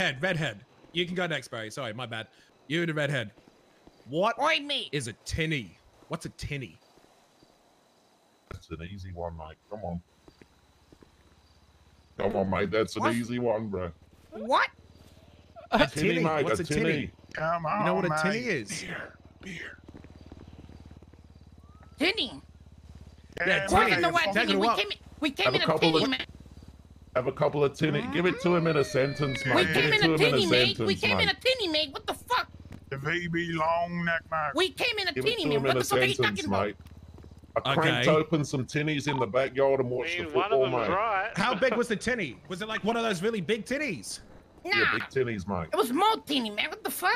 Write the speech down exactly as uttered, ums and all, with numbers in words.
Redhead, redhead. You can go next, Barry. Sorry, my bad. You're the redhead. What Why me? Is a tinny? What's a tinny? That's an easy one, mate. Come on. Come on, mate. That's an what? easy one, bro. What? A, a tinny, tinny, mate. What's a, a tinny? tinny? Come on, You know what mate. a tinny is? Beer. Beer. Tinny. Yeah, tinny. Tinny. What? Tinny. We came, we came in a tinny, of... man. Have a couple of tinny. Give it to him in a sentence, mate. We came in a tinny, mate. We came in a tinny, mate. What the fuck? The baby long neck, mate. We came in a Give tinny, mate. What the fuck are you talking about? I cranked okay. open some tinnies in the backyard and watched I mean, the football, one of mate. Right. How big was the tinny? Was it like one of those really big tinnies? Nah. Yeah, big tinnies, mate. It was more tinny, man. What the fuck?